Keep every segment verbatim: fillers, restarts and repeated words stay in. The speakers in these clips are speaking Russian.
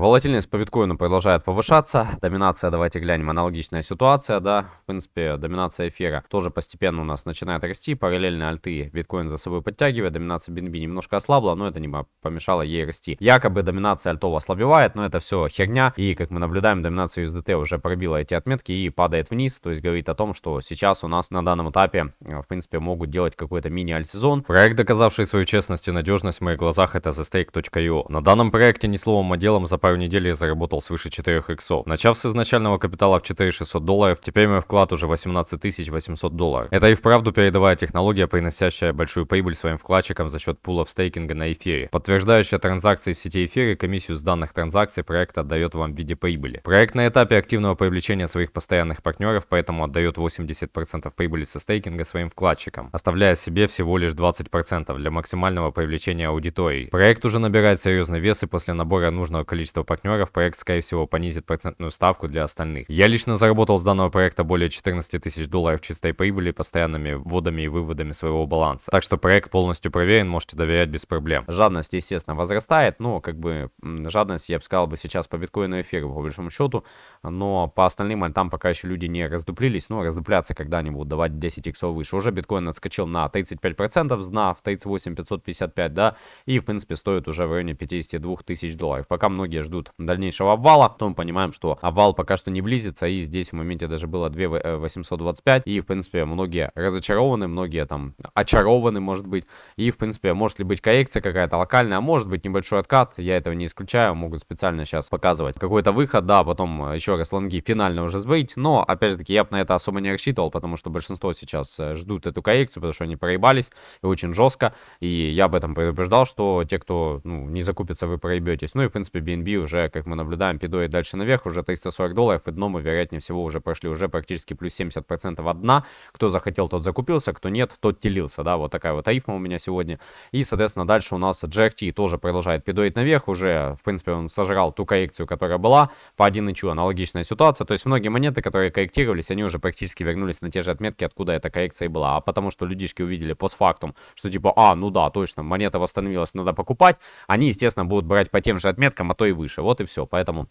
Волатильность по биткоину продолжает повышаться. Доминация, давайте глянем, аналогичная ситуация, да. В принципе, доминация эфира тоже постепенно у нас начинает расти. Параллельно альты биткоин за собой подтягивает. Доминация би эн би немножко ослабла, но это не помешало ей расти. Якобы доминация альтов ослабевает, но это все херня. И, как мы наблюдаем, доминация ю эс ди ти уже пробила эти отметки и падает вниз. То есть говорит о том, что сейчас у нас на данном этапе, в принципе, могут делать какой-то мини-альт-сезон. Проект, доказавший свою честность и надежность в моих глазах, это застейк точка ай о. На данном проекте ни словом, а делом за пару недель я заработал свыше четырёх иксов. Начав с изначального капитала в четыре тысячи шестьсот долларов, теперь мой вклад уже восемнадцать тысяч восемьсот долларов. Это и вправду передовая технология, приносящая большую прибыль своим вкладчикам за счет пулов стейкинга на эфире. Подтверждающая транзакции в сети эфире, комиссию с данных транзакций проект отдает вам в виде прибыли. Проект на этапе активного привлечения своих постоянных партнеров, поэтому отдает восемьдесят процентов прибыли со стейкинга своим вкладчикам, оставляя себе всего лишь двадцать процентов для максимального привлечения аудитории. Проект уже набирает серьезный вес, и после набора нужного количества партнеров проект, скорее всего, понизит процентную ставку для остальных. Я лично заработал с данного проекта более четырнадцати тысяч долларов чистой прибыли постоянными вводами и выводами своего баланса. Так что проект полностью проверен, можете доверять без проблем. Жадность, естественно, возрастает, но как бы жадность, я бы сказал, бы сейчас по биткоину эфиру, по большому счету, но по остальным альтам пока еще люди не раздуплились, но раздупляться, когда они будут давать десять иксов выше. Уже биткоин отскочил на тридцать пять процентов, знав тридцать восемь тысяч пятьсот пятьдесят пять, да, и в принципе стоит уже в районе пятидесяти двух тысяч долларов. Пока многие ждут дальнейшего обвала, потом понимаем, что обвал пока что не близится, и здесь в моменте даже было две тысячи восемьсот двадцать пять, и в принципе многие разочарованы, многие там очарованы, может быть, и в принципе может ли быть коррекция какая-то локальная, а может быть небольшой откат, я этого не исключаю, могут специально сейчас показывать какой-то выход, да, потом еще раз лонги финально уже сбыть, но опять же таки я бы на это особо не рассчитывал, потому что большинство сейчас ждут эту коррекцию, потому что они проебались и очень жестко, и я об этом предупреждал, что те, кто ну, не закупится, вы проебетесь, ну и в принципе би эн би уже, как мы наблюдаем, пидоет дальше наверх, уже триста сорок долларов, и дно мы, вероятнее всего, уже прошли, уже практически плюс семьдесят процентов от дна. Кто захотел, тот закупился, кто нет, тот телился, да, вот такая вот арифма у меня сегодня. И, соответственно, дальше у нас джи ар ти тоже продолжает пидоет наверх, уже, в принципе, он сожрал ту коррекцию, которая была, по один и чу, аналогичная ситуация, то есть многие монеты, которые корректировались, они уже практически вернулись на те же отметки, откуда эта коррекция и была, а потому что людишки увидели постфактум, что типа, а, ну да, точно, монета восстановилась, надо покупать, они, естественно, будут брать по тем же отметкам, а то и выше. Вот и все. Поэтому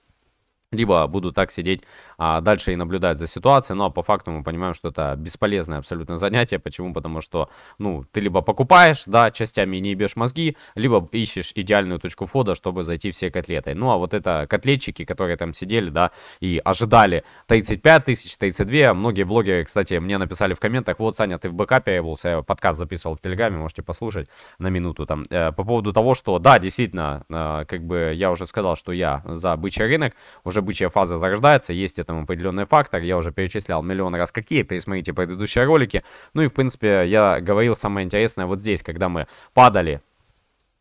либо буду так сидеть а, дальше и наблюдать за ситуацией, но по факту мы понимаем, что это бесполезное абсолютно занятие. Почему? Потому что, ну, ты либо покупаешь, да, частями и не ебешь мозги, либо ищешь идеальную точку входа, чтобы зайти все котлетой. Ну, а вот это котлетчики, которые там сидели, да, и ожидали тридцать пять тысяч, тридцать две. Многие блогеры, кстати, мне написали в комментах, вот, Саня, ты в бэкапе явился, я подкаст записывал в Телеграме, можете послушать на минуту там. Э, по поводу того, что, да, действительно, э, как бы я уже сказал, что я за бычий рынок, уже бычья фаза зарождается, есть этому определенный фактор, я уже перечислял миллион раз какие, пересмотрите предыдущие ролики, ну и в принципе я говорил самое интересное вот здесь, когда мы падали.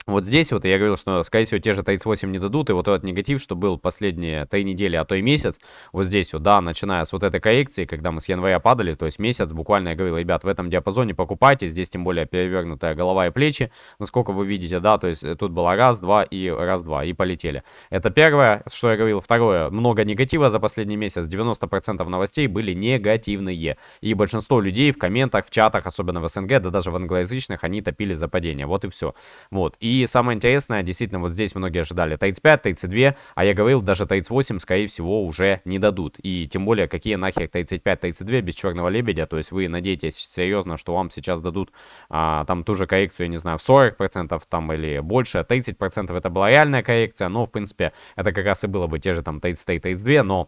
Вот здесь вот я говорил, что, скорее всего, те же тридцать восемь не дадут, и вот этот негатив, что был последние три недели, а то и месяц, вот здесь вот, да, начиная с вот этой коррекции, когда мы с января падали, то есть месяц, буквально я говорил, ребят, в этом диапазоне покупайте, здесь тем более перевернутая голова и плечи, насколько вы видите, да, то есть тут было раз, два и раз, два, и полетели. Это первое, что я говорил. Второе, много негатива за последний месяц, девяносто процентов новостей были негативные, и большинство людей в комментах, в чатах, особенно в СНГ, да даже в англоязычных, они топили за падение, вот и все, вот, и И самое интересное, действительно, вот здесь многие ожидали тридцать пять, тридцать два, а я говорил, даже тридцать восемь, скорее всего, уже не дадут. И тем более, какие нахер тридцать пять, тридцать два без черного лебедя, то есть вы надеетесь серьезно, что вам сейчас дадут а, там ту же коррекцию, я не знаю, в сорок процентов там или больше, тридцать процентов это была реальная коррекция, но, в принципе, это как раз и было бы те же там тридцать три, тридцать два, но...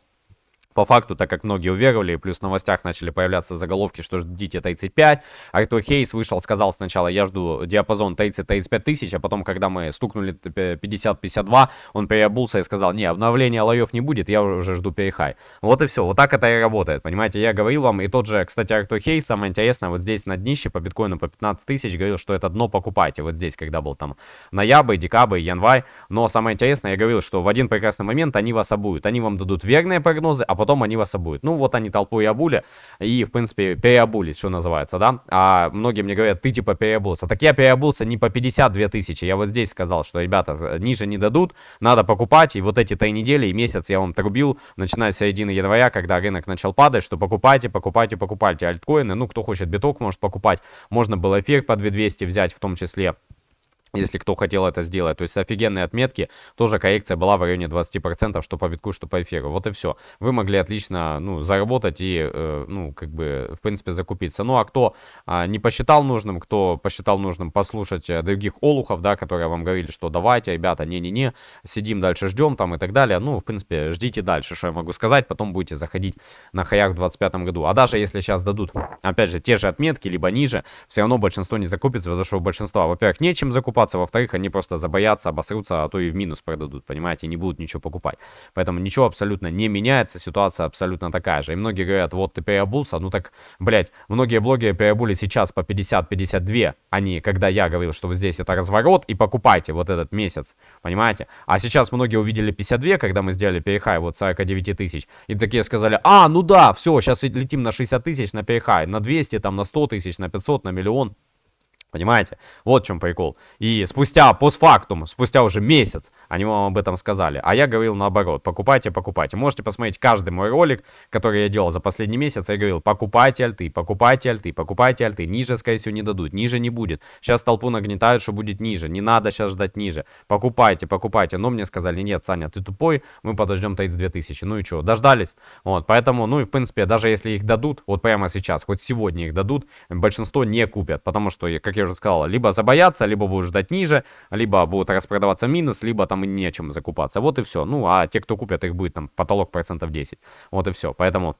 По факту, так как многие уверовали, плюс в новостях начали появляться заголовки, что ждите тридцать пять, Arthur Hayes вышел, сказал сначала, я жду диапазон тридцать-тридцать пять тысяч, а потом, когда мы стукнули пятьдесят-пятьдесят два, он переобулся и сказал, не, обновления лоев не будет, я уже жду перехай. Вот и все, вот так это и работает, понимаете, я говорил вам, и тот же, кстати, Arthur Hayes, самое интересное, вот здесь на днище по биткоину по пятнадцать тысяч, говорил, что это дно покупайте, вот здесь, когда был там ноябрь, декабрь, январь, но самое интересное, я говорил, что в один прекрасный момент они вас обуют, они вам дадут верные прогнозы, а потом они вас обуют. Ну, вот они толпу и обули, и, в принципе, переобулись, что называется, да? А многие мне говорят, ты типа переобулся. Так я переобулся не по пятьдесят две тысячи. Я вот здесь сказал, что, ребята, ниже не дадут, надо покупать. И вот эти три недели и месяц я вам трубил, начиная с середины января, когда рынок начал падать, что покупайте, покупайте, покупайте альткоины. Ну, кто хочет биток, может покупать. Можно было эфир по две тысячи двести взять, в том числе. если кто хотел это сделать. То есть офигенные отметки, тоже коррекция была в районе двадцати процентов, что по битку, что по эфиру. Вот и все. Вы могли отлично, ну, заработать и, э, ну, как бы, в принципе, закупиться. Ну, а кто э, не посчитал нужным, кто посчитал нужным послушать других олухов, да, которые вам говорили, что давайте, ребята, не-не-не, сидим дальше, ждем там и так далее. Ну, в принципе, ждите дальше, что я могу сказать, потом будете заходить на хаях в двадцать пятом году. А даже если сейчас дадут, опять же, те же отметки, либо ниже, все равно большинство не закупится, потому что у большинства, во-первых, нечем закупать, во-вторых, они просто забоятся, обосрутся, а то и в минус продадут, понимаете, не будут ничего покупать. Поэтому ничего абсолютно не меняется, ситуация абсолютно такая же. И многие говорят, вот ты переобулся, ну так, блядь, многие блогеры переобули сейчас по пятьдесят — пятьдесят два, а не когда я говорил, что вот здесь это разворот и покупайте вот этот месяц, понимаете. А сейчас многие увидели пятьдесят два, когда мы сделали перехай вот сорок девять тысяч, и такие сказали, а, ну да, все, сейчас летим на шестьдесят тысяч, на перехай, на двести, там, на сто тысяч, на пятьсот, на миллион. Понимаете? Вот в чем прикол. И спустя, постфактум, спустя уже месяц, они вам об этом сказали. А я говорил наоборот. Покупайте, покупайте. Можете посмотреть каждый мой ролик, который я делал за последний месяц. Я говорил, покупайте альты, покупайте альты, покупайте альты. Ниже, скорее всего, не дадут. Ниже не будет. Сейчас толпу нагнетают, что будет ниже. Не надо сейчас ждать ниже. Покупайте, покупайте. Но мне сказали, нет, Саня, ты тупой. Мы подождем тридцать две тысячи. Ну и что? Дождались. Вот. Поэтому, ну и в принципе, даже если их дадут, вот прямо сейчас, хоть сегодня их дадут, большинство не купят. Потому что, как я я уже сказал, либо забоятся, либо будут ждать ниже, либо будут распродаваться минус, либо там и нечем закупаться. Вот и все. Ну, а те, кто купят, их будет там потолок процентов десять. Вот и все. Поэтому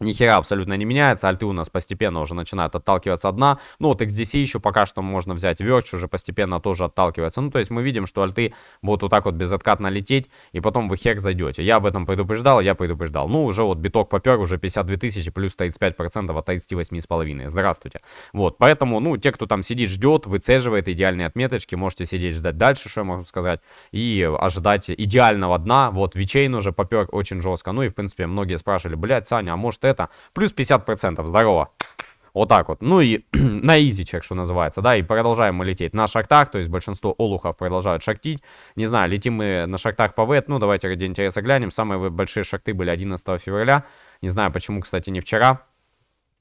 нихера абсолютно не меняется, альты у нас постепенно уже начинают отталкиваться от дна. Ну вот икс ди си еще пока что можно взять, верч уже постепенно тоже отталкивается. Ну то есть мы видим, что альты будут вот так вот безоткатно лететь, и потом вы хер зайдете. Я об этом предупреждал, я предупреждал. Ну уже вот биток попер, уже пятьдесят две тысячи плюс тридцать пять процентов от тридцати восьми с половиной. Здравствуйте. Вот, поэтому, ну, те, кто там сидит, ждет, выцеживает идеальные отметочки, можете сидеть, ждать дальше, что я могу сказать, и ожидать идеального дна. Вот VeChain уже попер очень жестко. Ну и в принципе многие спрашивали, блядь, Саня, а может это плюс пятьдесят процентов, здорово, вот так вот, ну и на изи чек, что называется, да, и продолжаем мы лететь на шартах, то есть большинство олухов продолжают шартить, не знаю, летим мы на шартах по вэт, ну давайте ради интереса глянем, самые большие шарты были одиннадцатого февраля, не знаю почему, кстати, не вчера.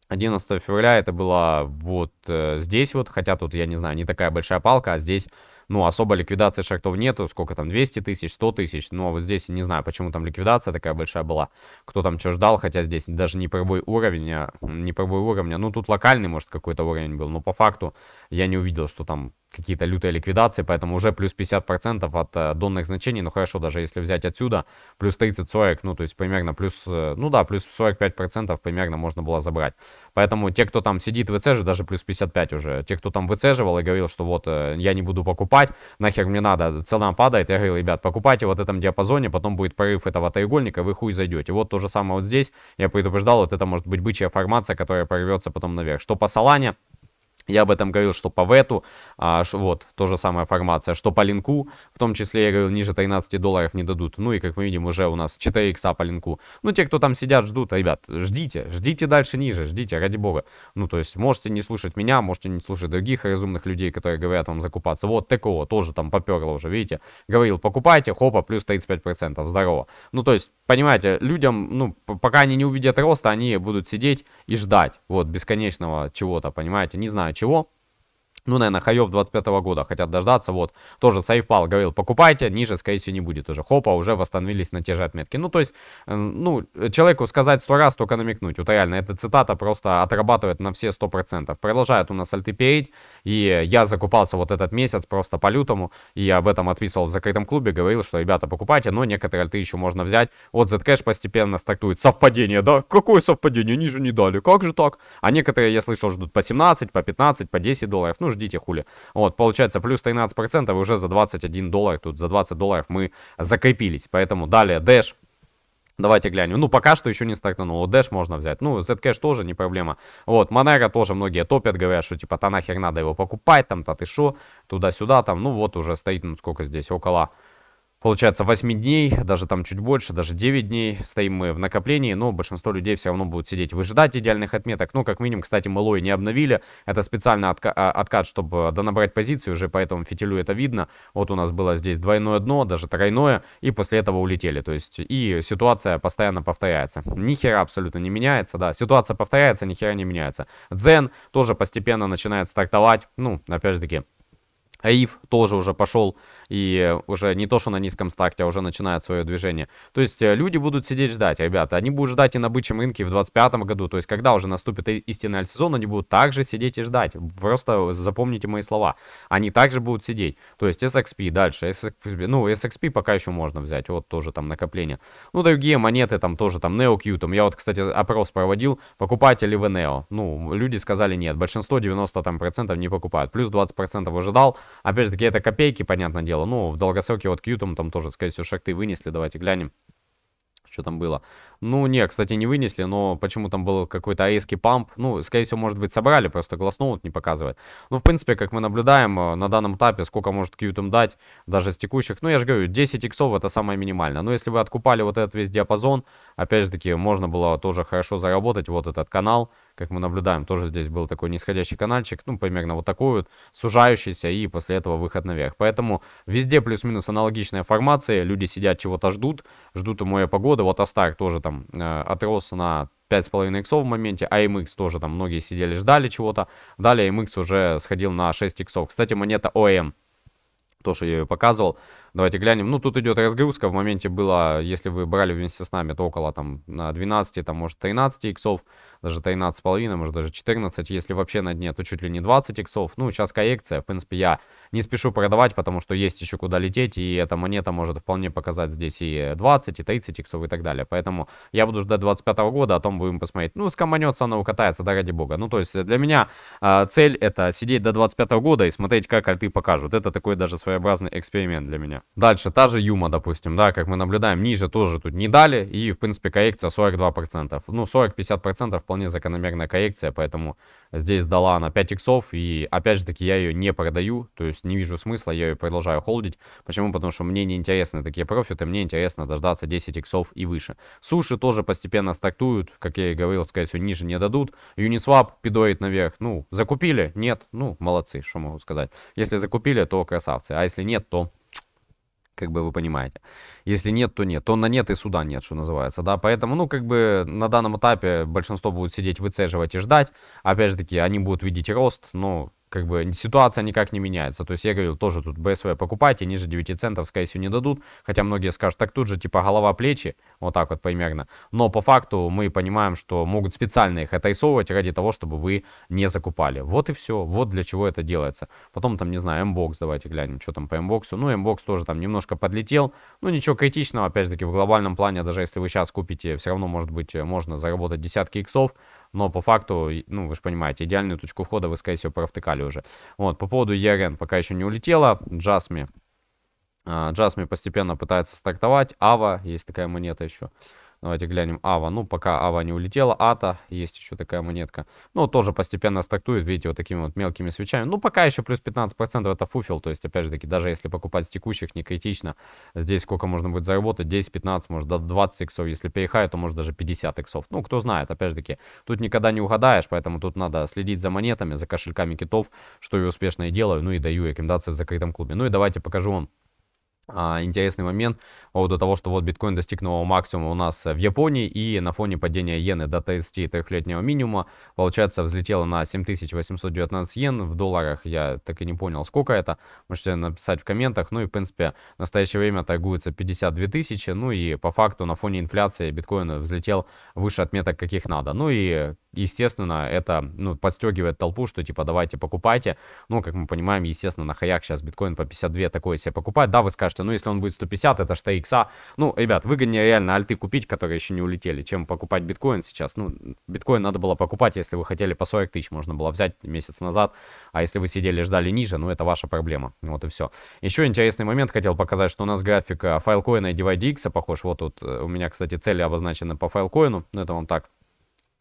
Одиннадцатого февраля это было вот э, здесь вот, хотя тут, я не знаю, не такая большая палка, а здесь, ну, особо ликвидации шартов нету, сколько там, двести тысяч, сто тысяч, но вот здесь, не знаю, почему там ликвидация такая большая была, кто там что ждал, хотя здесь даже не пробой уровня, не пробой уровня, ну, тут локальный, может, какой-то уровень был, но по факту я не увидел, что там какие-то лютые ликвидации, поэтому уже плюс пятьдесят процентов от э, донных значений, ну, хорошо, даже если взять отсюда, плюс тридцать — сорок, ну, то есть примерно плюс, э, ну, да, плюс сорок пять процентов примерно можно было забрать. Поэтому те, кто там сидит в ВЦ же, даже плюс пятьдесят пять уже, те, кто там выцеживал и говорил, что вот э, я не буду покупать, нахер мне надо, цена падает, я говорил, ребят, покупайте вот в этом диапазоне, потом будет прорыв этого треугольника, вы хуй зайдете. Вот то же самое вот здесь, я предупреждал, вот это может быть бычья формация, которая прорвется потом наверх. Что по Солане, я об этом говорил, что по вэту, а, вот, то же самая формация, что по линку, в том числе, я говорил, ниже тринадцати долларов не дадут. Ну и, как мы видим, уже у нас четыре икса по линку. Ну, те, кто там сидят, ждут, ребят, ждите, ждите дальше ниже, ждите, ради бога. Ну, то есть, можете не слушать меня, можете не слушать других разумных людей, которые говорят вам закупаться. Вот такого тоже там поперло уже, видите, говорил, покупайте, хопа, плюс тридцать пять процентов, здорово. Ну, то есть, понимаете, людям, ну, пока они не увидят роста, они будут сидеть и ждать, вот, бесконечного чего-то, понимаете, не знаю чего. Ну, наверное, хаев двадцать пятого года хотят дождаться. Вот, тоже SafePal говорил, покупайте, ниже, скорее всего, не будет уже. Хопа, уже восстановились на те же отметки. Ну, то есть, э, ну, человеку сказать сто раз, только намекнуть. Вот реально, эта цитата просто отрабатывает на все сто процентов. Продолжает у нас альты переть, и я закупался вот этот месяц просто по-лютому, и об этом отписывал в закрытом клубе, говорил, что, ребята, покупайте, но некоторые альты еще можно взять. Вот Zcash постепенно стартует. Совпадение, да? Какое совпадение? Ниже не дали. Как же так? А некоторые, я слышал, ждут по семнадцать, по пятнадцать, по десять долларов. Ну, ждите, хули. Вот, получается, плюс тринадцать процентов уже за двадцать один доллар, тут за двадцать долларов мы закрепились. Поэтому далее Dash. Давайте глянем. Ну, пока что еще не стартануло. Dash можно взять. Ну, Zcash тоже не проблема. Вот, Monero тоже многие топят, говорят, что типа, та нахер надо его покупать, там-то ты шо, туда-сюда, там. Ну, вот уже стоит, ну, сколько здесь, около... Получается восемь дней, даже там чуть больше, даже девять дней стоим мы в накоплении, но большинство людей все равно будут сидеть, выжидать идеальных отметок. Ну, как минимум, кстати, мы лой не обновили, это специально отка откат, чтобы донабрать позицию уже, по этому фитилю это видно. Вот у нас было здесь двойное дно, даже тройное, и после этого улетели, то есть и ситуация постоянно повторяется. Ни хера абсолютно не меняется, да, ситуация повторяется, ни хера не меняется. Дзен тоже постепенно начинает стартовать, ну, опять же таки. аиф тоже уже пошел, и уже не то, что на низком стакте, а уже начинает свое движение. То есть люди будут сидеть ждать, ребята. Они будут ждать и на бычьем рынке в двадцать пятом году. То есть когда уже наступит истинный альт-сезон, они будут также сидеть и ждать. Просто запомните мои слова. Они также будут сидеть. То есть эс икс пи дальше. эс икс пи, ну, эс икс пи пока еще можно взять. Вот тоже там накопление. Ну, другие монеты там тоже, там, Neo, Qtum. Я вот, кстати, опрос проводил, покупатели в Neo. Ну, люди сказали нет. Большинство, девяносто процентов не покупают. Плюс двадцать процентов ожидал. Опять же таки, это копейки, понятное дело. Ну, в долгосроке вот Qtum там тоже, скорее всего, шахты вынесли. Давайте глянем, что там было. Ну, не, кстати, не вынесли, но почему там был какой-то резкий памп. Ну, скорее всего, может быть, собрали, просто гласноут не показывает. Ну, в принципе, как мы наблюдаем, на данном этапе, сколько может Qtum дать, даже с текущих. Ну, я же говорю, десять иксов это самое минимальное. Но если вы откупали вот этот весь диапазон, опять же таки, можно было тоже хорошо заработать. Вот этот канал, как мы наблюдаем, тоже здесь был такой нисходящий канальчик, ну, примерно вот такой вот, сужающийся, и после этого выход наверх. Поэтому везде плюс-минус аналогичная формация, люди сидят, чего-то ждут, ждут и моя погода. Вот Astar тоже там э, отрос на пять с половиной иксов в моменте, а эм икс тоже там многие сидели, ждали чего-то. Далее эм икс уже сходил на шесть иксов. Кстати, монета о эм, то, что я ее показывал. Давайте глянем. Ну, тут идет разгрузка. В моменте было, если вы брали вместе с нами, то около там двенадцати, там, может, тринадцати иксов, даже тринадцать с половиной, может, даже четырнадцать. Если вообще на дне, то чуть ли не двадцать иксов. Ну, сейчас коррекция. В принципе, я не спешу продавать, потому что есть еще куда лететь, и эта монета может вполне показать здесь и двадцать, и тридцать иксов, и так далее. Поэтому я буду ждать двадцать пятого года, о том будем посмотреть. Ну, скоманется она, укатается, да ради бога. Ну, то есть для меня э, цель — это сидеть до двадцать пятого года и смотреть, как альты покажут. Это такой даже своеобразный эксперимент для меня. Дальше та же Юма, допустим, да, как мы наблюдаем, ниже тоже тут не дали, и, в принципе, коррекция сорок два процента. Ну, сорок-пятьдесят процентов вполне закономерная коррекция, поэтому здесь дала она пять иксов, и, опять же таки, я ее не продаю, то есть не вижу смысла, я ее продолжаю холдить. Почему? Потому что мне не интересны такие профиты, мне интересно дождаться десять иксов и выше. Суши тоже постепенно стартуют, как я и говорил, скорее всего, ниже не дадут. Uniswap пидорит наверх, ну, закупили? Нет, ну, молодцы, что могу сказать. Если закупили, то красавцы, а если нет, то... Как бы вы понимаете. Если нет, то нет. То на нет и суда нет, что называется, да. Поэтому, ну, как бы на данном этапе большинство будут сидеть, выцеживать и ждать. Опять же таки, они будут видеть рост, но... Как бы ситуация никак не меняется. То есть я говорил, тоже тут бэ эс вэ покупайте, ниже девяти центов, скорее всего, не дадут. Хотя многие скажут, так тут же типа голова-плечи, вот так вот примерно. Но по факту мы понимаем, что могут специально их отрисовывать ради того, чтобы вы не закупали. Вот и все, вот для чего это делается. Потом там, не знаю, Mbox, давайте глянем, что там по Mbox. Ну, Mbox тоже там немножко подлетел. Ну, ничего критичного, опять же таки, в глобальном плане, даже если вы сейчас купите, все равно, может быть, можно заработать десятки иксов. Но по факту, ну, вы же понимаете, идеальную точку входа вы, скорее всего, провтыкали уже. Вот, по поводу и эр эн пока еще не улетела. Джасми. Джасми постепенно пытается стартовать. Ава, есть такая монета еще. Давайте глянем Ава. Ну, пока Ава не улетела. Ата, есть еще такая монетка. Ну, тоже постепенно стартует, видите, вот такими вот мелкими свечами. Ну, пока еще плюс пятнадцать процентов это фуфел. То есть, опять же таки, даже если покупать с текущих, не критично. Здесь сколько можно будет заработать? десять-пятнадцать, может, до двадцати иксов. Если перехай, то может даже пятьдесят иксов. Ну, кто знает, опять же таки, тут никогда не угадаешь. Поэтому тут надо следить за монетами, за кошельками китов, что я успешно и делаю. Ну, и даю рекомендации в закрытом клубе. Ну, и давайте покажу вам. А, интересный момент по поводу того, что вот биткоин достиг нового максимума у нас в Японии, и на фоне падения иены до тридцатитрёхлетнего минимума, получается, взлетело на семь тысяч восемьсот девятнадцать иен. В долларах я так и не понял, сколько это. Можете написать в комментах. Ну и, в принципе, в настоящее время торгуется пятьдесят две тысячи. Ну и по факту на фоне инфляции биткоин взлетел выше отметок, каких надо. Ну и, естественно, это, ну, подстегивает толпу, что типа давайте покупайте. Ну, как мы понимаем, естественно, на хаях сейчас биткоин по пятьдесят две такое себе покупать. Да, вы скажете, ну, если он будет сто пятьдесят, это что икса. Ну, ребят, выгоднее реально альты купить, которые еще не улетели, чем покупать биткоин сейчас. Ну, биткоин надо было покупать, если вы хотели по сорок тысяч, можно было взять месяц назад. А если вы сидели, ждали ниже, ну, это ваша проблема. Вот и все. Еще интересный момент хотел показать, что у нас график Filecoin и ди вай ди экс похож. Вот тут у меня, кстати, цели обозначены по Filecoin. Ну, это вам так,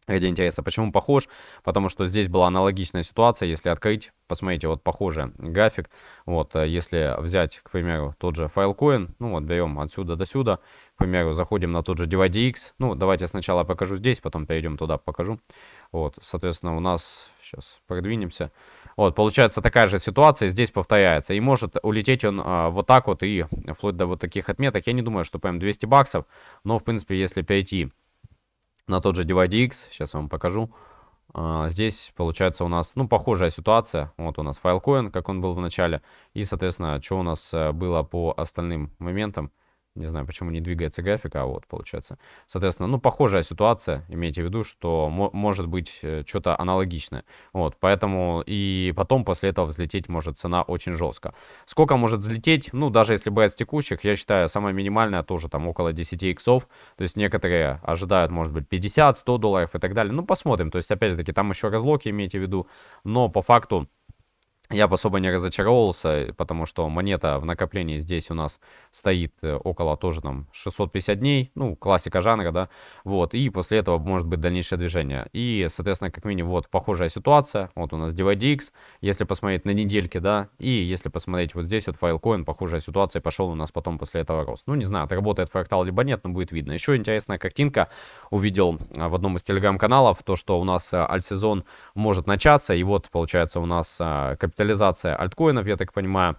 ради интереса. Почему похож? Потому что здесь была аналогичная ситуация, если открыть, посмотрите, вот похожий график. Вот, если взять, к примеру, тот же Filecoin, ну вот берем отсюда до сюда, к примеру, заходим на тот же ди вай ди экс. Ну, давайте сначала покажу здесь, потом перейдем туда, покажу. Вот, соответственно, у нас, сейчас продвинемся. Вот, получается, такая же ситуация здесь повторяется. И может улететь он а, вот так вот и вплоть до вот таких отметок. Я не думаю, что прям двести баксов, но, в принципе, если перейти на тот же ди вай ди экс, сейчас я вам покажу. Здесь получается у нас, ну, похожая ситуация. Вот у нас Filecoin, как он был в начале. И, соответственно, что у нас было по остальным моментам. Не знаю, почему не двигается графика, а вот получается. Соответственно, ну, похожая ситуация. Имейте в виду, что может быть что-то аналогичное. Вот, поэтому и потом после этого взлететь может цена очень жестко. Сколько может взлететь? Ну, даже если брать с текущих, я считаю, самое минимальное тоже там около десяти иксов. То есть некоторые ожидают, может быть, пятьдесят, сто долларов и так далее. Ну, посмотрим. То есть, опять-таки, там еще разлоки, имейте в виду. Но по факту... Я бы особо не разочаровался, потому что монета в накоплении здесь у нас стоит около тоже там шестисот пятидесяти дней. Ну, классика жанра, да. Вот, и после этого может быть дальнейшее движение. И, соответственно, как минимум, вот похожая ситуация. Вот у нас ди вай ди экс, если посмотреть на недельки, да. И если посмотреть вот здесь вот Filecoin, похожая ситуация, пошел у нас потом после этого рост. Ну, не знаю, отработает фрактал либо нет, но будет видно. Еще интересная картинка. Увидел в одном из телеграм-каналов то, что у нас альт-сезон может начаться. И вот, получается, у нас капитализация. Капитализация альткоинов, я так понимаю,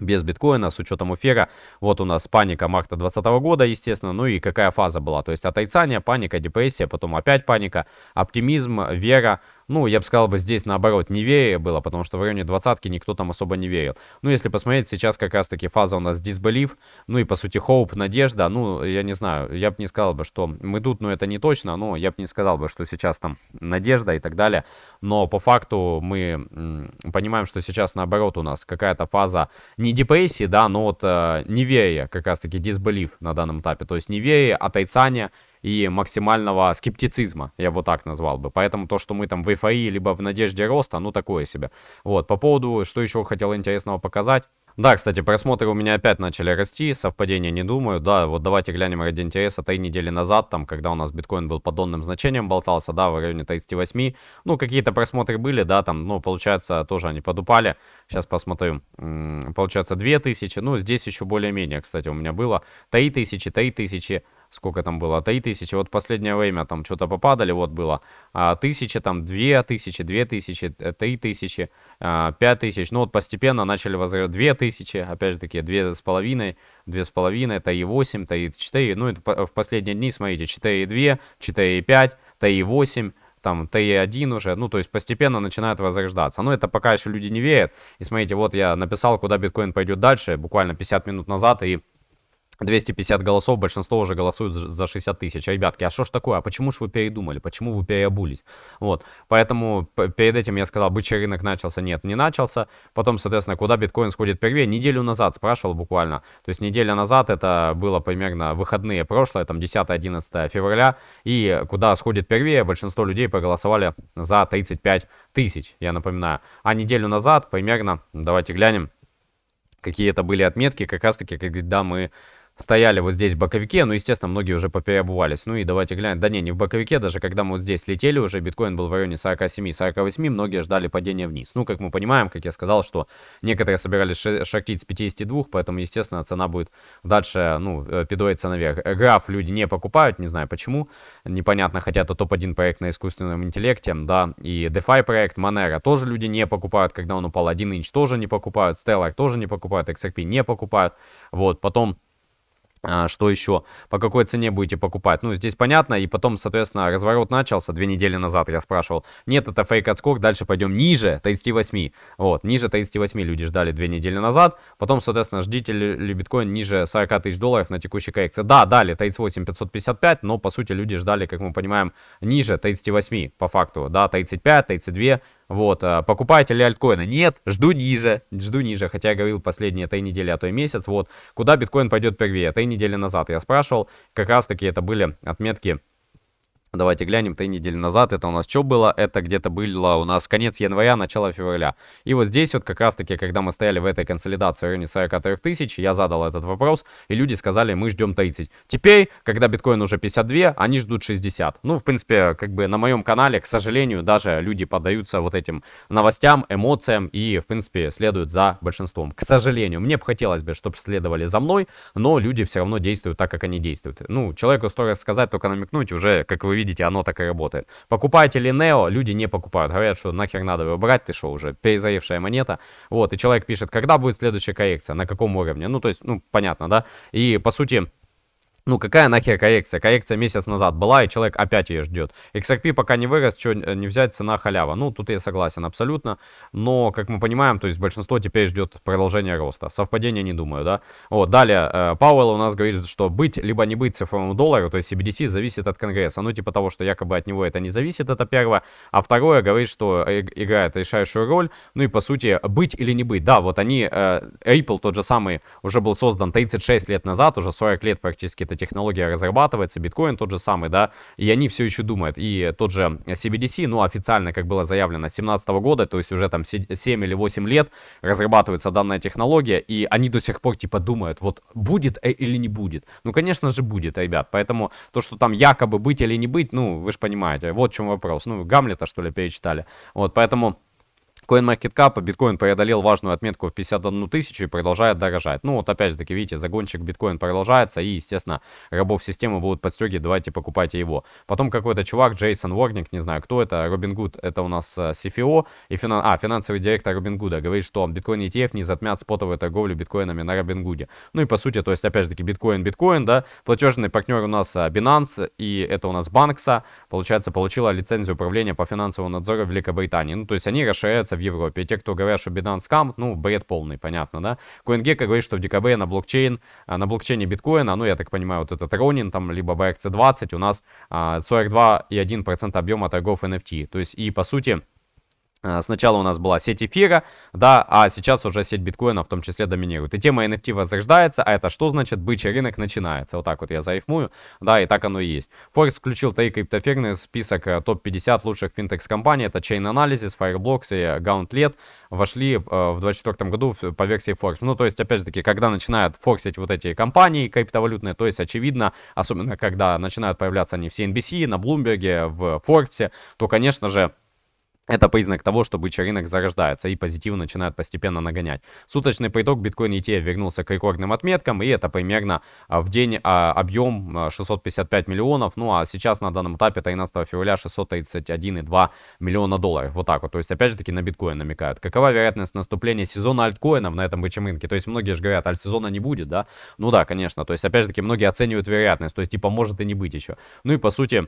без биткоина, с учетом эфира. Вот у нас паника марта двадцатого года, естественно. Ну и какая фаза была? То есть отрицание, паника, депрессия, потом опять паника, оптимизм, вера. Ну, я бы сказал бы здесь наоборот неверие было, потому что в районе двадцатки никто там особо не верил. Ну, если посмотреть, сейчас как раз-таки фаза у нас disbelief, ну и по сути hope, надежда. Ну, я не знаю, я бы не сказал бы, что мы тут, но ну, это не точно, но я бы не сказал бы, что сейчас там надежда и так далее. Но по факту мы понимаем, что сейчас наоборот у нас какая-то фаза не депрессии, да, но вот э, неверие, как раз-таки disbelief на данном этапе, то есть неверие, отрицание и максимального скептицизма, я вот так назвал бы. Поэтому то, что мы там в эйфории, либо в надежде роста, ну такое себе. Вот, по поводу, что еще хотел интересного показать. Да, кстати, просмотры у меня опять начали расти, совпадения не думаю. Да, вот давайте глянем ради интереса, три недели назад, там, когда у нас биткоин был под донным значением, болтался, да, в районе тридцати восьми. Ну, какие-то просмотры были, да, там, ну, получается, тоже они подупали. Сейчас посмотрим, получается, две тысячи, ну, здесь еще более-менее, кстати, у меня было три тысячи, три тысячи. Сколько там было? три тысячи. Вот последнее время там что-то попадали. Вот было тысяча, там две тысячи, две тысячи, три тысячи, пять тысяч. Ну вот постепенно начали возрастать две тысячи. Опять же таки две с половиной, две с половиной, три восемь, три четыре. Ну это в последние дни, смотрите, четыре две, четыре пять, три восемь. Там тэ один уже, ну то есть постепенно начинает возрождаться. Но это пока еще люди не верят. И смотрите, вот я написал, куда биткоин пойдет дальше, буквально пятьдесят минут назад, и двести пятьдесят голосов, большинство уже голосуют за шестьдесят тысяч. Ребятки, а что ж такое? А почему ж вы передумали? Почему вы переобулись? Вот, поэтому перед этим я сказал, бычий рынок начался. Нет, не начался. Потом, соответственно, куда биткоин сходит первее? Неделю назад спрашивал буквально. То есть неделя назад, это было примерно выходные прошлое, там десятое-одиннадцатое февраля. И куда сходит первее? Большинство людей проголосовали за тридцать пять тысяч, я напоминаю. А неделю назад примерно, давайте глянем, какие это были отметки, как раз таки, когда мы... стояли вот здесь в боковике, ну, естественно, многие уже попереобувались. Ну, и давайте глянем. Да не, не в боковике, даже когда мы вот здесь летели уже, биткоин был в районе сорока семи — сорока восьми, многие ждали падения вниз. Ну, как мы понимаем, как я сказал, что некоторые собирались шортить с пятидесяти двух, поэтому, естественно, цена будет дальше, ну, пидуется наверх. Граф люди не покупают, не знаю почему, непонятно, хотя это топ один проект на искусственном интеллекте, да, и DeFi проект, Monero тоже люди не покупают, когда он упал, один инч тоже не покупают, Stellar тоже не покупают, икс ар пи не покупают, вот, потом... Что еще? По какой цене будете покупать? Ну, здесь понятно. И потом, соответственно, разворот начался. Две недели назад я спрашивал. Нет, это фейк-отскок. Дальше пойдем ниже тридцати восьми. Вот, ниже тридцати восьми люди ждали две недели назад. Потом, соответственно, ждите ли биткоин ниже сорока тысяч долларов на текущей коррекции. Да, дали тридцать восемь тысяч пятьсот пятьдесят пять, но, по сути, люди ждали, как мы понимаем, ниже тридцати восьми по факту. Да, тридцать пять, тридцать два. Вот, покупаете ли альткоины? Нет, жду ниже, жду ниже, хотя я говорил последние три недели, а то и месяц. Вот, куда биткоин пойдет первее? Три недели назад я спрашивал, как раз таки это были отметки. Давайте глянем, три недели назад это у нас что было? Это где-то было у нас конец января, начало февраля. И вот здесь вот как раз таки, когда мы стояли в этой консолидации в районе сорока трёх тысяч, я задал этот вопрос, и люди сказали, мы ждем тридцать. Теперь, когда биткоин уже пятьдесят два, они ждут шестьдесят. Ну, в принципе, как бы на моем канале, к сожалению, даже люди поддаются вот этим новостям, эмоциям и, в принципе, следуют за большинством. К сожалению, мне бы хотелось бы, чтобы следовали за мной, но люди все равно действуют так, как они действуют. Ну, человеку сто раз сказать, только намекнуть, уже, как вы видите, оно так и работает. Покупаете ли Neo? Люди не покупают. Говорят, что нахер надо его брать, ты что, уже перезаревшая монета. Вот, и человек пишет, когда будет следующая коррекция, на каком уровне. Ну, то есть, ну, понятно, да? И, по сути... Ну, какая нахер коррекция? Коррекция месяц назад была, и человек опять ее ждет. икс ар пи пока не вырос, что не взять, цена халява. Ну, тут я согласен абсолютно. Но, как мы понимаем, то есть большинство теперь ждет продолжения роста. Совпадения не думаю, да? Вот, далее, Пауэлл у нас говорит, что быть, либо не быть цифровому доллару, то есть си би ди си, зависит от Конгресса. Ну, типа того, что якобы от него это не зависит, это первое. А второе, говорит, что играет решающую роль. Ну, и по сути, быть или не быть. Да, вот они, Ripple тот же самый, уже был создан тридцать шесть лет назад, уже сорок лет практически это технология разрабатывается, биткоин тот же самый, да, и они все еще думают, и тот же си би ди си, ну, официально, как было заявлено, с семнадцатого года, то есть уже там семь или восемь лет разрабатывается данная технология, и они до сих пор, типа, думают, вот, будет или не будет. Ну, конечно же, будет, ребят, поэтому то, что там якобы быть или не быть, ну, вы же понимаете, вот в чем вопрос, ну, Гамлета, что ли, перечитали, вот, поэтому... CoinMarketCap, биткоин преодолел важную отметку в пятьдесят одну тысячу и продолжает дорожать. Ну вот опять же таки, видите, загончик биткоин продолжается и, естественно, рабов системы будут подстегивать, давайте покупайте его. Потом какой-то чувак, Джейсон Уорник, не знаю кто это, Робин Гуд, это у нас си эф о, и финан... а, финансовый директор Робин Гуда, говорит, что биткоин и ти эф не затмят спотовую торговлю биткоинами на Робин Гуде. Ну и по сути, то есть опять же таки, биткоин, биткоин, да, платежный партнер у нас Binance, и это у нас Банкса, получается, получила лицензию управления по финансовому надзору в Великобритании. Ну то есть они расширяются в Европе. И те, кто говорят, что Binance скам, ну, бред полный, понятно, да? CoinGecko говорит, что в декабре на блокчейн, на блокчейне биткоина, ну, я так понимаю, вот этот Ronin, там, либо би эр си двадцать, у нас сорок два и одна десятая процента объема торгов эн эф ти. То есть, и, по сути... Сначала у нас была сеть эфира, да, а сейчас уже сеть биткоина в том числе доминирует. И тема эн эф ти возрождается, а это что значит? Бычий рынок начинается. Вот так вот я зарифмую, да, и так оно и есть. Форекс включил три криптофирмы в список топ пятьдесят лучших финтекс-компаний. Это Chain Analysis, Fireblocks и Gauntlet вошли э, в две тысячи двадцать четвёртом году по версии Forbes. Ну, то есть, опять же таки, когда начинают форсить вот эти компании криптовалютные, то есть, очевидно, особенно когда начинают появляться они в си эн би си, на Bloomberg, в Forbes, то, конечно же, это признак того, что бычий рынок зарождается и позитив начинает постепенно нагонять. Суточный приток биткоин и ти эф вернулся к рекордным отметкам, и это примерно в день объем шестьсот пятьдесят пять миллионов, ну а сейчас на данном этапе тринадцатого февраля шестьсот тридцать один и две десятых миллиона долларов. Вот так вот, то есть опять же таки на биткоин намекают. Какова вероятность наступления сезона альткоинов на этом бычьем рынке? То есть многие же говорят, альтсезона не будет, да? Ну да, конечно, то есть опять же таки многие оценивают вероятность, то есть типа может и не быть еще. Ну и по сути...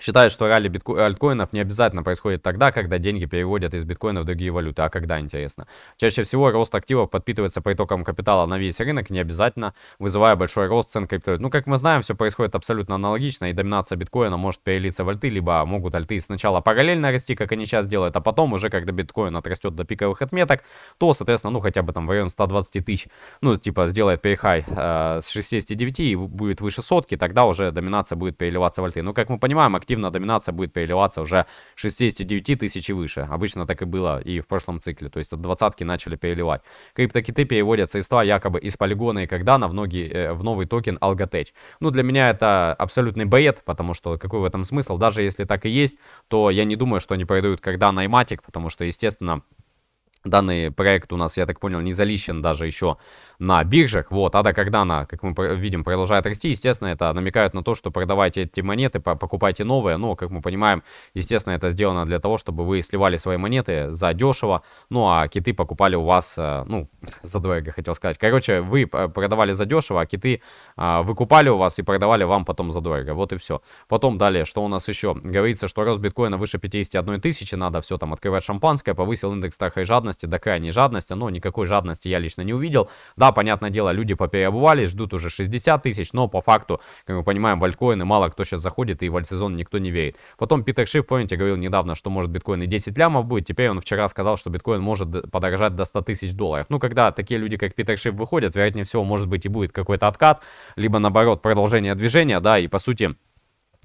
Считает, что ралли битко... альткоинов не обязательно происходит тогда, когда деньги переводят из биткоина в другие валюты. А когда, интересно? Чаще всего рост активов подпитывается притоком капитала на весь рынок, не обязательно вызывая большой рост цен криптовалют. Ну, как мы знаем, все происходит абсолютно аналогично, и доминация биткоина может перелиться в альты, либо могут альты сначала параллельно расти, как они сейчас делают, а потом уже, когда биткоин отрастет до пиковых отметок, то, соответственно, ну, хотя бы там в район ста двадцати тысяч, ну, типа, сделает перехай э, с шестидесяти девяти и будет выше сотки, тогда уже доминация будет переливаться в альты. Ну, как мы понимаем, активно доминация будет переливаться уже шестидесяти девяти тысяч и выше. Обычно так и было и в прошлом цикле. То есть от двадцатки начали переливать. Криптокиты переводят средства якобы из полигона и Кардана в, ноги, в новый токен Algotech. Ну, для меня это абсолютный бред, потому что какой в этом смысл? Даже если так и есть, то я не думаю, что они передают Кардана и Матик, потому что, естественно, данный проект у нас, я так понял, не залищен даже еще на биржах. Вот, а до когда она, как мы видим, продолжает расти, естественно, это намекает на то, что продавайте эти монеты, покупайте новые. Но, как мы понимаем, естественно, это сделано для того, чтобы вы сливали свои монеты за дешево, ну, а киты покупали у вас, ну, задорого хотел сказать. Короче, вы продавали за дешево, а киты выкупали у вас и продавали вам потом задорого. Вот и все. Потом далее, что у нас еще? Говорится, что рост биткоина выше пятидесяти одной тысячи, надо все там открывать шампанское, повысил индекс страха и жадности. До крайней жадности, но никакой жадности я лично не увидел. Да, понятное дело, люди попереобувались, ждут уже шестидесяти тысяч, но по факту, как мы понимаем, в альткоины мало кто сейчас заходит и в альтсезон никто не верит. Потом Питер Шиф, помните, говорил недавно, что может биткоин и десять лямов будет, теперь он вчера сказал, что биткоин может подорожать до ста тысяч долларов. Ну, когда такие люди, как Питер Шиф, выходят, вероятнее всего, может быть и будет какой-то откат, либо наоборот продолжение движения, да, и по сути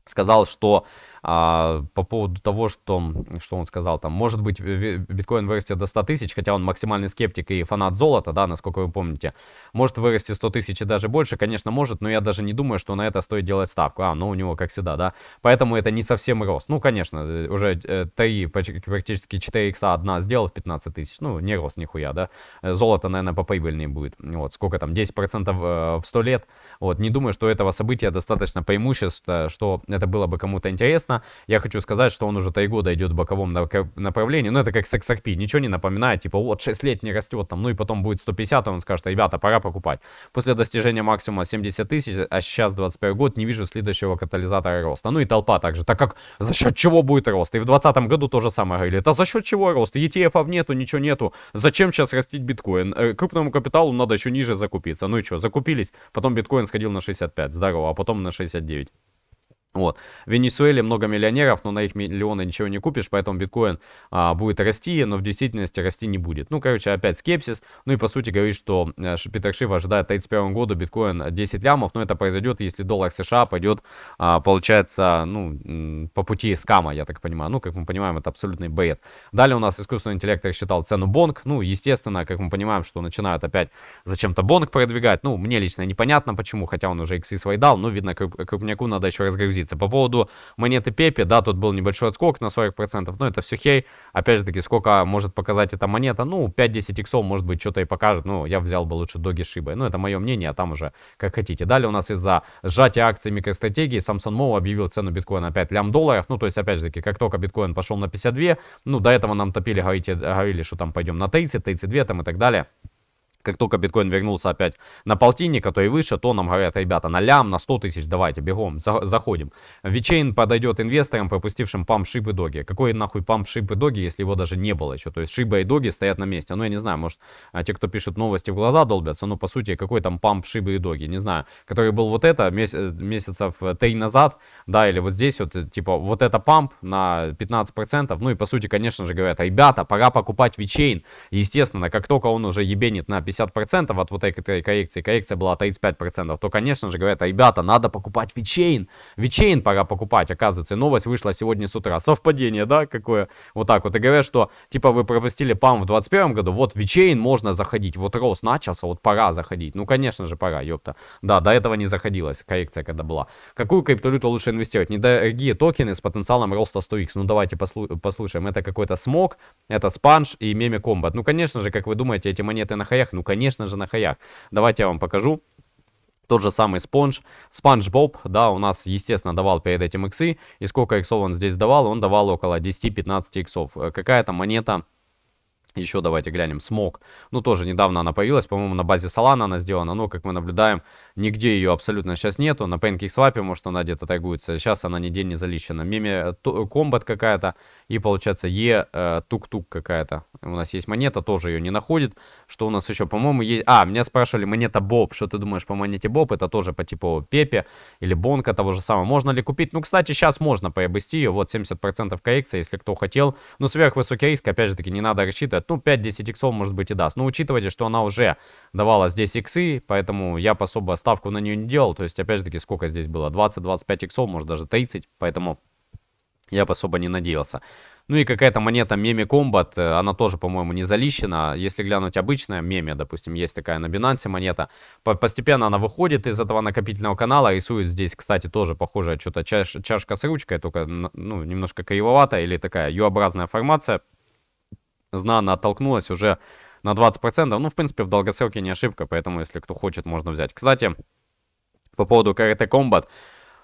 сказал, что... А, по поводу того, что, что он сказал, там, может быть, биткоин вырастет до ста тысяч, хотя он максимальный скептик и фанат золота, да, насколько вы помните. Может вырасти сто тысяч и даже больше, конечно, может, но я даже не думаю, что на это стоит делать ставку. А, ну, у него, как всегда, да. Поэтому это не совсем рост. Ну, конечно, уже три, практически четыре икса одна сделал в пятнадцать тысяч. Ну, не рост нихуя, да. Золото, наверное, поприбыльнее будет. Вот, сколько там, десять процентов в сто лет. Вот, не думаю, что этого события достаточно преимуществ, что это было бы кому-то интересно. интересно. Я хочу сказать, что он уже тайгода идет в боковом направлении. Ну, это как с икс ар пи. Ничего не напоминает. Типа, вот шесть лет не растет там. Ну, и потом будет сто пятьдесят, и он скажет, ребята, пора покупать. После достижения максимума семьдесят тысяч, а сейчас двадцать первый год, не вижу следующего катализатора роста. Ну, и толпа также. Так как за счет чего будет рост? И в двадцатом году то же самое говорили. Это за счет чего рост? и ти эф-ов нету, ничего нету. Зачем сейчас растить биткоин? Крупному капиталу надо еще ниже закупиться. Ну и что, закупились. Потом биткоин сходил на шестьдесят пять, здорово, а потом на шестьдесят девять. Вот. В Венесуэле много миллионеров, но на их миллионы ничего не купишь, поэтому биткоин а, будет расти, но в действительности расти не будет. Ну, короче, опять скепсис. Ну и по сути говорит, что Питер Шиф ожидает к тридцать первому году биткоин десять лямов, но это произойдет, если доллар США пойдет, а, получается, ну, по пути скама, я так понимаю. Ну, как мы понимаем, это абсолютный бред. Далее у нас искусственный интеллект рассчитал цену Bonk. Ну, естественно, как мы понимаем, что начинают опять зачем-то Bonk продвигать. Ну, мне лично непонятно почему, хотя он уже иксы свои дал, но видно, крупняку надо еще разгрузиться. По поводу монеты Пепи, да, тут был небольшой отскок на сорок процентов, но это все хей. Опять же таки, сколько может показать эта монета? Ну, пять-десять иксов, может быть, что-то и покажет. Ну, я взял бы лучше доги Шибы. Ну, это мое мнение, а там уже как хотите. Далее у нас из-за сжатия акций микростратегии Samson Mall объявил цену биткоина пять лям долларов. Ну, то есть, опять же таки, как только биткоин пошел на пятьдесят два, ну, до этого нам топили, говорите, говорили, что там пойдем на тридцать, тридцать два там и так далее. Как только биткоин вернулся опять на полтинник, а то и выше, то нам говорят, ребята, на лям, на сто тысяч, давайте, бегом, за заходим. VeChain подойдет инвесторам, пропустившим памп Шибы доги. Какой нахуй памп Шибы доги, если его даже не было еще? То есть Шиба и доги стоят на месте. Ну, я не знаю, может, те, кто пишет новости, в глаза долбятся, но по сути, какой там памп Шибы и доги, не знаю. Который был вот это месяцев три назад, да, или вот здесь вот, типа, вот это памп на пятнадцать процентов. Ну и по сути, конечно же, говорят, ребята, пора покупать VeChain. Естественно, как только он уже ебенит на пятьдесят процентов от вот этой коррекции, коррекция была тридцать пять процентов, то, конечно же, говорят, ребята, надо покупать VeChain, VeChain пора покупать, оказывается, новость вышла сегодня с утра, совпадение, да, какое, вот так вот, и говорят, что, типа, вы пропустили пам в двадцать первом году, вот VeChain можно заходить, вот рост начался, вот пора заходить, ну, конечно же, пора, ёпта, да, до этого не заходилась коррекция, когда была. Какую криптовалюту лучше инвестировать? Недорогие токены с потенциалом роста сто икс, ну, давайте послушаем, это какой-то смог, это спанж и меми комбат, ну, конечно же, как вы думаете, эти монеты на хаях? Ну, конечно же, на хаях. Давайте я вам покажу. Тот же самый спонж, спанж Боб, да, у нас, естественно, давал перед этим иксы. И сколько иксов он здесь давал? Он давал около десяти-пятнадцати иксов. Какая-то монета... Еще давайте глянем, смог. Ну, тоже недавно она появилась, по-моему, на базе Solana она сделана, но, как мы наблюдаем, нигде ее абсолютно сейчас нету. На PancakeSwap, может, она где-то тайгуется, сейчас она нигде не залищена. Меми Комбат какая-то и, получается, E-тук-тук какая-то. У нас есть монета, тоже ее не находит. Что у нас еще, по-моему, есть... А, меня спрашивали, монета Боб, что ты думаешь по монете Боб? Это тоже по типу Пепе или Бонка того же самого. Можно ли купить? Ну, кстати, сейчас можно приобрести ее, вот семьдесят процентов коррекции, если кто хотел. Но сверхвысокий риск, опять же таки, не надо рассчитывать. Ну, пять-десять иксов, может быть, и даст. Но учитывайте, что она уже давала здесь иксы, поэтому я особо ставку на нее не делал. То есть, опять же таки, сколько здесь было? двадцать-двадцать пять иксов, может, даже тридцать. Поэтому я особо не надеялся. Ну и какая-то монета Меми Комбат, она тоже, по-моему, не залищена. Если глянуть обычная, Меми, допустим, есть такая на Binance монета. Постепенно она выходит из этого накопительного канала, рисует здесь, кстати, тоже похожая что-то чаш чашка с ручкой, только, ну, немножко кривоватая или такая ю-образная формация. Знана оттолкнулась уже на двадцать процентов. Ну, в принципе, в долгосроке не ошибка, поэтому, если кто хочет, можно взять. Кстати, по поводу джи ар ти Combat,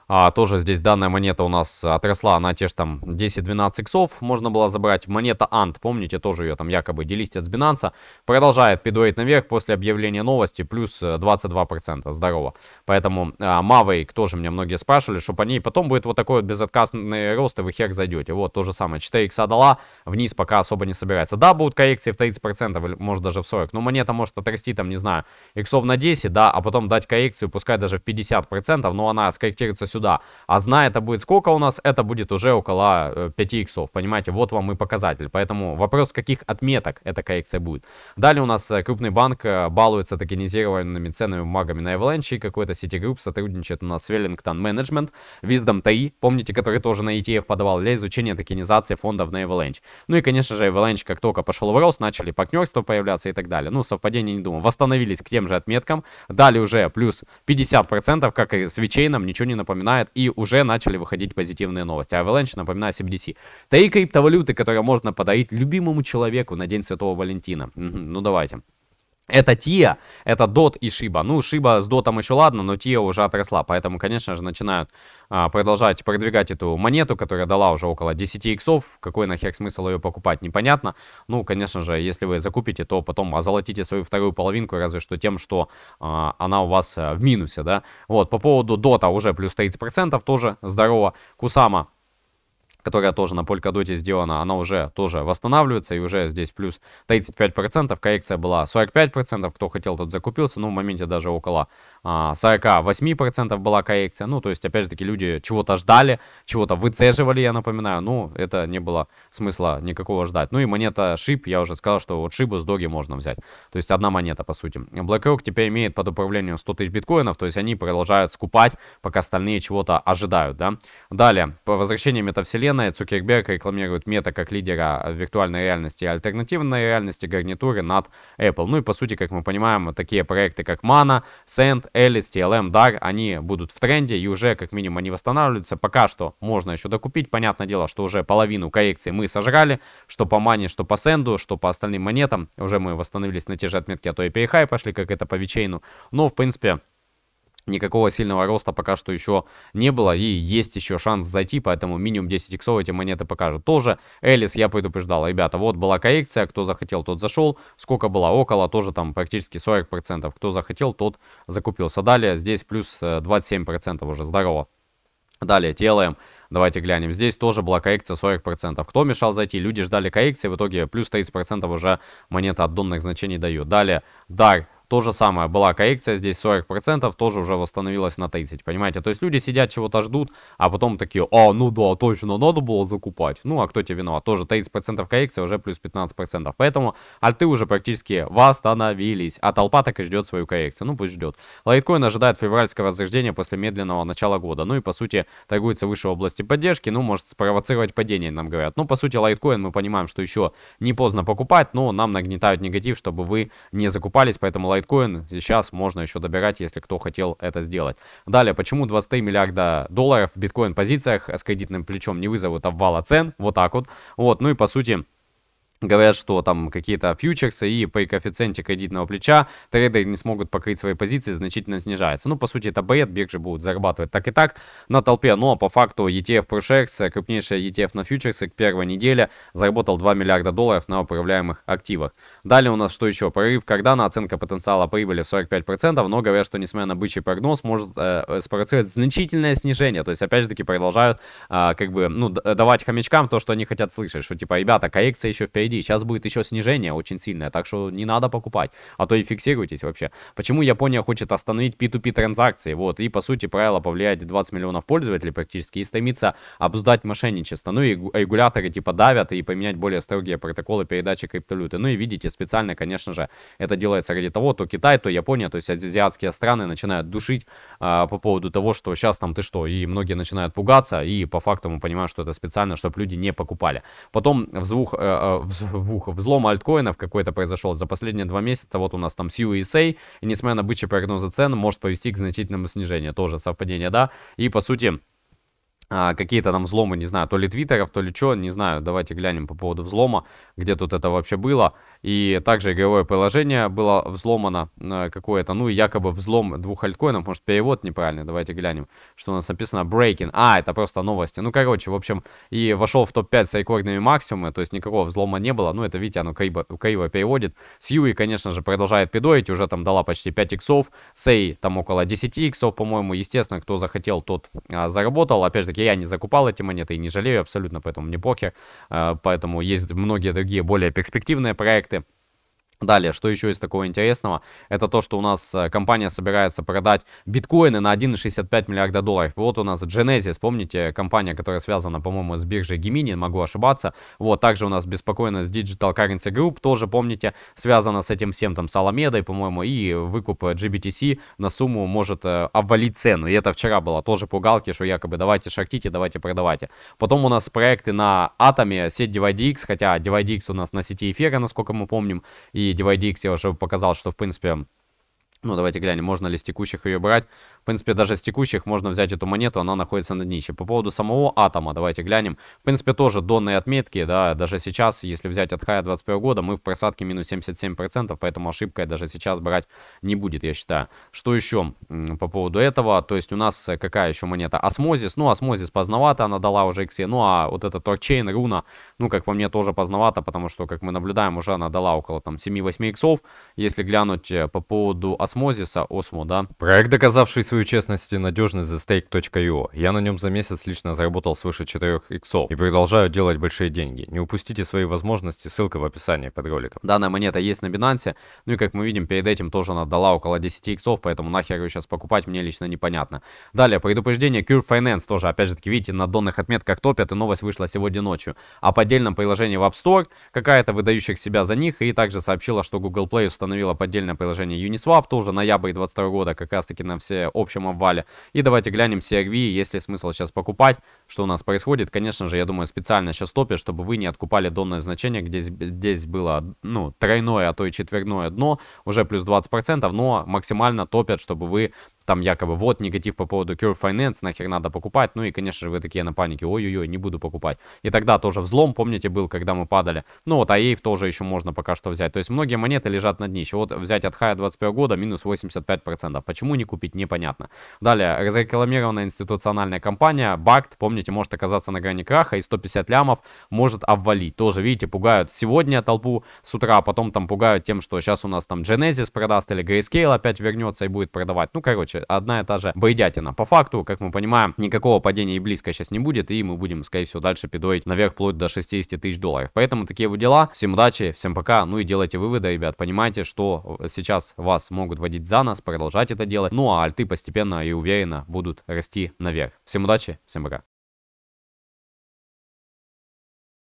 а, тоже здесь данная монета у нас отросла на те же там десять-двенадцать иксов. Можно было забрать. Монета Ant, помните, тоже ее там якобы делистят с Binance. Продолжает пидуэйт наверх после объявления новости, плюс двадцать два процента. Здорово. Поэтому а, Maverick тоже мне многие спрашивали, что по ней потом будет вот такой вот безотказный рост, и вы хер зайдете. Вот, то же самое. четыре икса дала, вниз пока особо не собирается. Да, будут коррекции в тридцать процентов, может даже в сорок процентов. Но монета может отрасти там, не знаю, иксов на десять, да, а потом дать коррекцию, пускай даже в пятьдесят процентов, но она скорректируется сюда. А зная, это будет сколько у нас? Это будет уже около пяти иксов. Понимаете, вот вам и показатель. Поэтому вопрос, с каких отметок эта коррекция будет. Далее у нас крупный банк балуется токенизированными ценами бумагами на Avalanche. Какой-то Citigroup сотрудничает у нас с Wellington Management. Wisdom три, помните, который тоже на и ти эф подавал для изучения токенизации фондов на Avalanche. Ну и, конечно же, Avalanche, как только пошел в рост, начали партнерства появляться и так далее. Ну, совпадение не думаю. Восстановились к тем же отметкам. Дали уже плюс пятьдесят процентов, как и с VeChain, ничего не напоминает. И уже начали выходить позитивные новости. Avalanche, напоминаю, эс ди си. Три криптовалюты, которые можно подарить любимому человеку на День Святого Валентина. Ну давайте. Это Тиа, это Дот и Шиба. Ну, Шиба с Дотом еще ладно, но Тиа уже отросла. Поэтому, конечно же, начинают а, продолжать продвигать эту монету, которая дала уже около десяти иксов. Какой нахер смысл ее покупать, непонятно. Ну, конечно же, если вы закупите, то потом озолотите свою вторую половинку, разве что тем, что а, она у вас в минусе, да. Вот, по поводу Дота уже плюс тридцать процентов, тоже здорово. Кусама, которая тоже на Polkadot сделана, она уже тоже восстанавливается, и уже здесь плюс тридцать пять процентов, коррекция была сорок пять процентов, кто хотел, тот закупился, ну в моменте даже около а, сорока восьми процентов была коррекция, ну то есть опять же таки люди чего-то ждали, чего-то выцеживали, я напоминаю, ну это не было смысла никакого ждать. Ну и монета Шиб, я уже сказал, что вот Шибу с Доги можно взять, то есть одна монета по сути. BlackRock теперь имеет под управлением сто тысяч биткоинов, то есть они продолжают скупать, пока остальные чего-то ожидают, да. Далее, по возвращению метавселенной, Цукерберг рекламирует мета как лидера виртуальной реальности и альтернативной реальности гарнитуры над Apple. Ну и по сути, как мы понимаем, такие проекты как Mana, Sand, Alice, ти эл эм, дар, они будут в тренде и уже как минимум они восстанавливаются. Пока что можно еще докупить. Понятное дело, что уже половину коррекции мы сожрали, что по Мане, что по Сэнду, что по остальным монетам. Уже мы восстановились на те же отметки, а то и перехай пошли, как это по VeChain. Но в принципе... никакого сильного роста пока что еще не было, и есть еще шанс зайти, поэтому минимум десять иксов эти монеты покажут. Тоже Элис я предупреждал, ребята, вот была коррекция, кто захотел, тот зашел, сколько было, около, тоже там практически сорок процентов, кто захотел, тот закупился. Далее здесь плюс двадцать семь процентов уже, здорово. Далее ти эл эм. Давайте глянем. Здесь тоже была коррекция сорок процентов. Кто мешал зайти? Люди ждали коррекции. В итоге плюс тридцать процентов уже монета от донных значений дает. Далее дар. То же самое. Была коррекция. Здесь сорок процентов. Тоже уже восстановилась на тридцать процентов. Понимаете? То есть люди сидят, чего-то ждут. А потом такие: а, ну да, точно, надо было закупать. Ну, а кто тебе виноват? Тоже тридцать процентов коррекция, уже плюс пятнадцать процентов. Поэтому альты уже практически восстановились. А толпа так и ждет свою коррекцию. Ну, пусть ждет. Лайткоин ожидает февральского возрождения после медленного начала года. Ну и, по сути, торгуется выше области поддержки, ну, может спровоцировать падение, нам говорят. Ну, по сути, лайткоин, мы понимаем, что еще не поздно покупать, но нам нагнетают негатив, чтобы вы не закупались, поэтому лайткоин сейчас можно еще добирать, если кто хотел это сделать. Далее, почему двадцать три миллиарда долларов в биткоин-позициях с кредитным плечом не вызовут обвала цен, вот так вот, вот, ну и, по сути... говорят, что там какие-то фьючерсы и при коэффициенте кредитного плеча трейдеры не смогут покрыть свои позиции, значительно снижается. Ну, по сути, это бред, биржи будут зарабатывать так и так на толпе. Ну, а по факту и ти эф ProShares, крупнейшая и ти эф на фьючерсы, к первой неделе заработал два миллиарда долларов на управляемых активах. Далее у нас что еще? Прорыв Cardano, оценка потенциала прибыли в сорок пять процентов, но говорят, что несмотря на бычий прогноз, может э, спровоцировать значительное снижение. То есть, опять же таки, продолжают э, как бы, ну, давать хомячкам то, что они хотят слышать, что типа, ребята, коррекция еще впереди. Сейчас будет еще снижение очень сильное, так что не надо покупать, а то и фиксируйтесь вообще. Почему Япония хочет остановить пи ту пи транзакции? Вот, и по сути правило повлияет двадцать миллионов пользователей практически и стремится обуздать мошенничество. Ну и регуляторы типа давят и поменять более строгие протоколы передачи криптовалюты. Ну и видите, специально, конечно же, это делается ради того, то Китай, то Япония, то есть азиатские страны начинают душить а, по поводу того, что сейчас там ты что, и многие начинают пугаться, и по факту мы понимаем, что это специально, чтобы люди не покупали. Потом взвух, а, в взлом альткоинов какой-то произошел за последние два месяца. Вот у нас там ю эс эй, и несмотря на бычьи прогнозы цен, может повести к значительному снижению. Тоже совпадение, да? И по сути... какие-то там взломы, не знаю, то ли твиттеров, то ли что, не знаю, давайте глянем по поводу взлома, где тут это вообще было. И также игровое приложение было взломано какое-то, ну и якобы взлом двух альткоинов, может перевод неправильный, давайте глянем, что у нас написано breaking, а, это просто новости, ну короче, в общем, и вошел в топ пять с рекордными максимумами, то есть никакого взлома не было, ну это видите, оно криво, криво переводит. Сьюи, конечно же, продолжает пидорить, уже там дала почти пять иксов, Сей там около десять иксов, по-моему, естественно, кто захотел, тот а, заработал, опять же таки, я не закупал эти монеты и не жалею абсолютно, поэтому мне похер, поэтому есть многие другие более перспективные проекты. Далее, что еще из такого интересного, это то, что у нас компания собирается продать биткоины на один и шестьдесят пять миллиарда долларов. Вот у нас Genesis, помните, компания, которая связана, по-моему, с биржей Gemini, могу ошибаться. Вот, также у нас беспокойность Digital Currency Group, тоже, помните, связана с этим всем, там, с Аламедой, по-моему, и выкуп джи би ти си на сумму может обвалить цену. И это вчера было, тоже пугалки, что якобы давайте шортите, давайте продавайте. Потом у нас проекты на Атоме, сеть ди вай ди экс, хотя ди вай ди экс у нас на сети эфира, насколько мы помним, и ди вай ди экс я уже показал, что в принципе, ну давайте глянем, можно ли с текущих ее брать. В принципе, даже с текущих можно взять эту монету, она находится на днище. По поводу самого атома, давайте глянем. В принципе, тоже донные отметки, да, даже сейчас, если взять от хая двадцать первого года, мы в просадке минус семьдесят семь процентов, поэтому ошибкой даже сейчас брать не будет, я считаю. Что еще по поводу этого? То есть у нас какая еще монета? Осмозис, ну, Осмозис поздновато, она дала уже иксе, ну, а вот этот Торчейн, Руна, ну, как по мне, тоже поздновато, потому что, как мы наблюдаем, уже она дала около там семи-восьми иксов, если глянуть по поводу Осмозиса, Осмо, да. Проект, доказавший свою честность и надежность, застейк точка ай о. Я на нем за месяц лично заработал свыше четырёх иксов и продолжаю делать большие деньги. Не упустите свои возможности, ссылка в описании под роликом. Данная монета есть на Binance, ну и как мы видим, перед этим тоже она дала около десяти иксов, поэтому нахер ее сейчас покупать, мне лично непонятно. Далее, предупреждение Curve Finance тоже, опять же таки, видите, на донных отметках топят, и новость вышла сегодня ночью. О поддельном приложении в App Store, какая-то выдающих себя за них, и также сообщила, что Google Play установила поддельное приложение Uniswap, тоже ноябрь двадцать второго года, как раз таки на все общем обвале. И давайте глянем си ар ви, есть ли смысл сейчас покупать, что у нас происходит. Конечно же, я думаю, специально сейчас топят, чтобы вы не откупали донное значение, где здесь было, ну, тройное, а то и четверное дно, уже плюс двадцать процентов, но максимально топят, чтобы вы... Там якобы вот негатив по поводу Curve Finance, нахер надо покупать. Ну и, конечно же, вы такие на панике, ой-ой-ой, не буду покупать. И тогда тоже взлом, помните, был, когда мы падали. Ну вот, а эй эф тоже еще можно пока что взять. То есть многие монеты лежат на днище. Вот взять от хая двадцать первого года минус восемьдесят пять процентов. Почему не купить, непонятно. Далее, разрекламированная институциональная компания, Бакт, помните, может оказаться на грани краха и сто пятьдесят лямов может обвалить. Тоже, видите, пугают сегодня толпу с утра, а потом там пугают тем, что сейчас у нас там Genesis продаст или Grayscale опять вернется и будет продавать. Ну, короче, одна и та же бредятина. По факту, как мы понимаем, никакого падения и близко сейчас не будет, и мы будем, скорее всего, дальше пидорить наверх вплоть до шестидесяти тысяч долларов. Поэтому такие вот дела. Всем удачи, всем пока, ну и делайте выводы, ребят. Понимаете, что сейчас вас могут водить за нос, продолжать это делать, ну а альты постепенно и уверенно будут расти наверх. Всем удачи, всем пока.